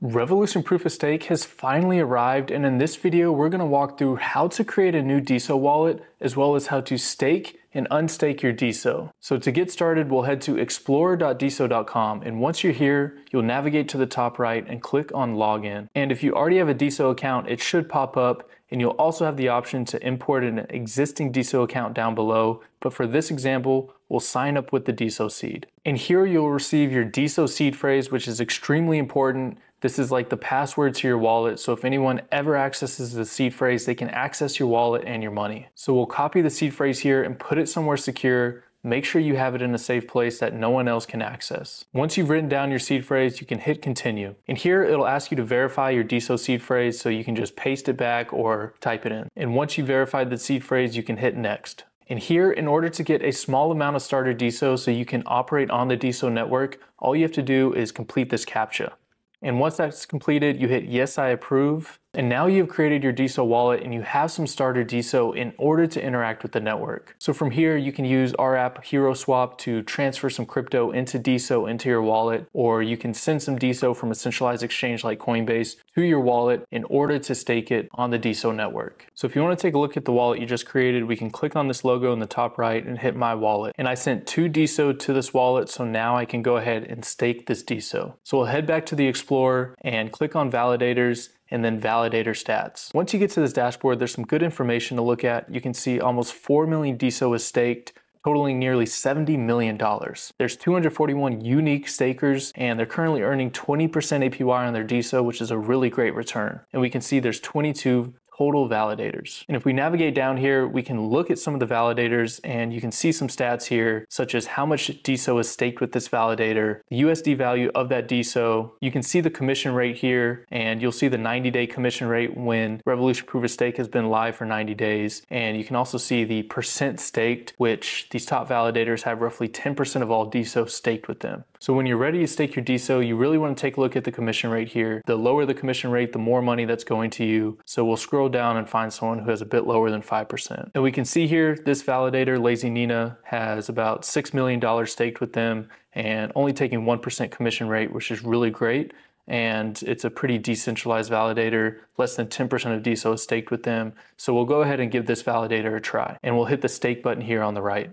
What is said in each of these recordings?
Revolution Proof of Stake has finally arrived, and in this video we're going to walk through how to create a new DeSo wallet as well as how to stake and unstake your DeSo. So to get started, we'll head to explorer.deso.com, and once you're here you'll navigate to the top right and click on login. And if you already have a DeSo account, it should pop up, and you'll also have the option to import an existing DeSo account down below, but for this example we'll sign up with the DeSo seed. And here you'll receive your DeSo seed phrase, which is extremely important. This is like the password to your wallet, so if anyone ever accesses the seed phrase, they can access your wallet and your money. So we'll copy the seed phrase here and put it somewhere secure. Make sure you have it in a safe place that no one else can access. Once you've written down your seed phrase, you can hit continue. And here it'll ask you to verify your DeSo seed phrase, so you can just paste it back or type it in. And once you've verified the seed phrase, you can hit next. And here, in order to get a small amount of starter DeSo so you can operate on the DeSo network, all you have to do is complete this CAPTCHA. And once that's completed, you hit yes, I approve. And now you've created your DeSo wallet and you have some starter DeSo in order to interact with the network. So from here, you can use our app HeroSwap to transfer some crypto into DeSo into your wallet, or you can send some DeSo from a centralized exchange like Coinbase to your wallet in order to stake it on the DeSo network. So if you want to take a look at the wallet you just created, we can click on this logo in the top right and hit My Wallet. And I sent 2 DeSo to this wallet, so now I can go ahead and stake this DeSo. So we'll head back to the Explorer and click on Validators, and then validator stats. Once you get to this dashboard, there's some good information to look at. You can see almost 4 million DeSo is staked, totaling nearly $70 million. There's 241 unique stakers, and they're currently earning 20% APY on their DeSo, which is a really great return. And we can see there's 22 total validators. And if we navigate down here, we can look at some of the validators, and you can see some stats here, such as how much DeSo is staked with this validator, the USD value of that DeSo. You can see the commission rate here, and you'll see the 90-day commission rate when Revolution Proof of Stake has been live for 90 days. And you can also see the percent staked, which these top validators have roughly 10% of all DeSo staked with them. So when you're ready to stake your DeSo, you really want to take a look at the commission rate here. The lower the commission rate, the more money that's going to you. So we'll scroll down and find someone who has a bit lower than 5%. And we can see here this validator, Lazy Nina, has about $6 million staked with them and only taking 1% commission rate, which is really great. And it's a pretty decentralized validator. Less than 10% of DeSo is staked with them. So we'll go ahead and give this validator a try. And we'll hit the stake button here on the right.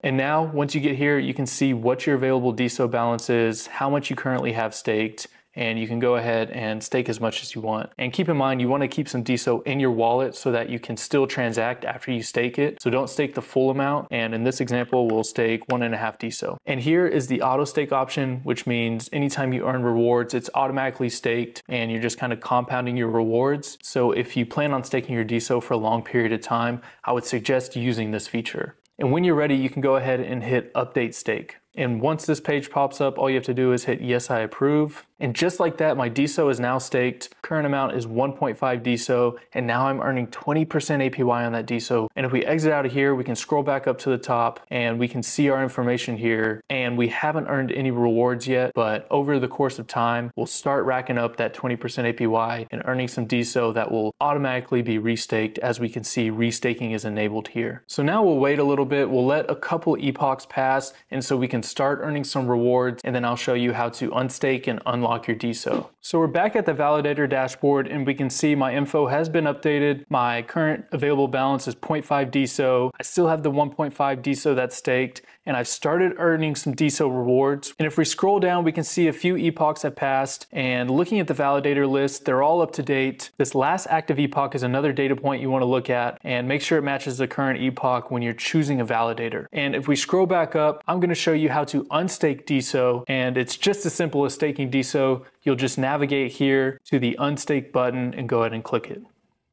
And now, once you get here, you can see what your available DeSo balance is, how much you currently have staked, and you can go ahead and stake as much as you want. And keep in mind, you want to keep some DeSo in your wallet so that you can still transact after you stake it. So don't stake the full amount. And in this example, we'll stake 1.5 DeSo. And here is the auto stake option, which means anytime you earn rewards, it's automatically staked, and you're just kind of compounding your rewards. So if you plan on staking your DeSo for a long period of time, I would suggest using this feature. And when you're ready, you can go ahead and hit update stake. And once this page pops up, all you have to do is hit yes, I approve. And just like that, my DeSo is now staked. Current amount is 1.5 DeSo, and now I'm earning 20% APY on that DeSo. And if we exit out of here, we can scroll back up to the top and we can see our information here. And we haven't earned any rewards yet, but over the course of time, we'll start racking up that 20% APY and earning some DeSo that will automatically be restaked. As we can see, restaking is enabled here. So now we'll wait a little bit. We'll let a couple epochs pass, and so we can start earning some rewards, and then I'll show you how to unstake and unlock your DeSo. So we're back at the validator dashboard, and we can see my info has been updated. My current available balance is 0.5 DeSo. I still have the 1.5 DeSo that's staked, and I've started earning some DeSo rewards. And if we scroll down, we can see a few epochs have passed, and looking at the validator list, they're all up to date. This last active epoch is another data point you want to look at, and make sure it matches the current epoch when you're choosing a validator. And if we scroll back up, I'm going to show you how to unstake DeSo, and it's just as simple as staking DeSo. You'll just navigate here to the unstake button and go ahead and click it.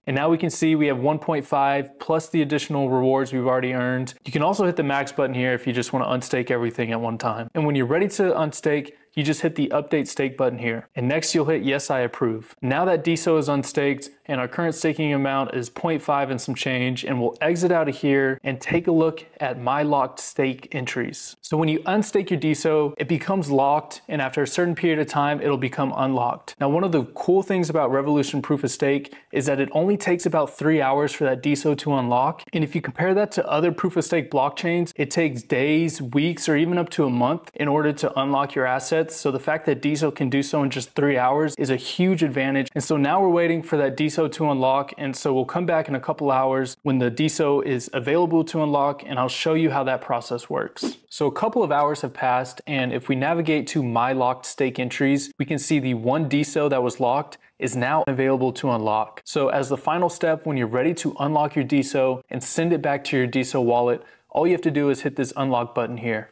And now we can see we have 1.5 plus the additional rewards we've already earned. You can also hit the max button here if you just want to unstake everything at one time. And when you're ready to unstake, you just hit the update stake button here. And next you'll hit yes, I approve. Now that DeSo is unstaked, and our current staking amount is 0.5 and some change, and we'll exit out of here and take a look at my locked stake entries. So when you unstake your DeSo, it becomes locked, and after a certain period of time, it'll become unlocked. Now, one of the cool things about Revolution Proof of Stake is that it only takes about 3 hours for that DeSo to unlock. And if you compare that to other Proof of Stake blockchains, it takes days, weeks, or even up to a month in order to unlock your assets. assets. So the fact that DeSo can do so in just 3 hours is a huge advantage. And so now we're waiting for that DeSo to unlock. And so we'll come back in a couple hours when the DeSo is available to unlock, and I'll show you how that process works. So a couple of hours have passed, and if we navigate to my locked stake entries, we can see the one DeSo that was locked is now available to unlock. So as the final step, when you're ready to unlock your DeSo and send it back to your DeSo wallet, all you have to do is hit this unlock button here.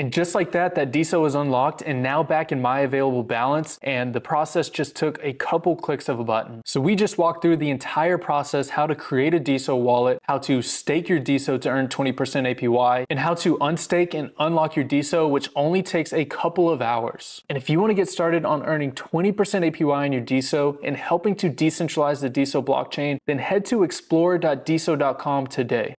And just like that, that DeSo is unlocked and now back in my available balance, and the process just took a couple clicks of a button. So we just walked through the entire process, how to create a DeSo wallet, how to stake your DeSo to earn 20% APY, and how to unstake and unlock your DeSo, which only takes a couple of hours. And if you want to get started on earning 20% APY on your DeSo and helping to decentralize the DeSo blockchain, then head to explorer.deso.com today.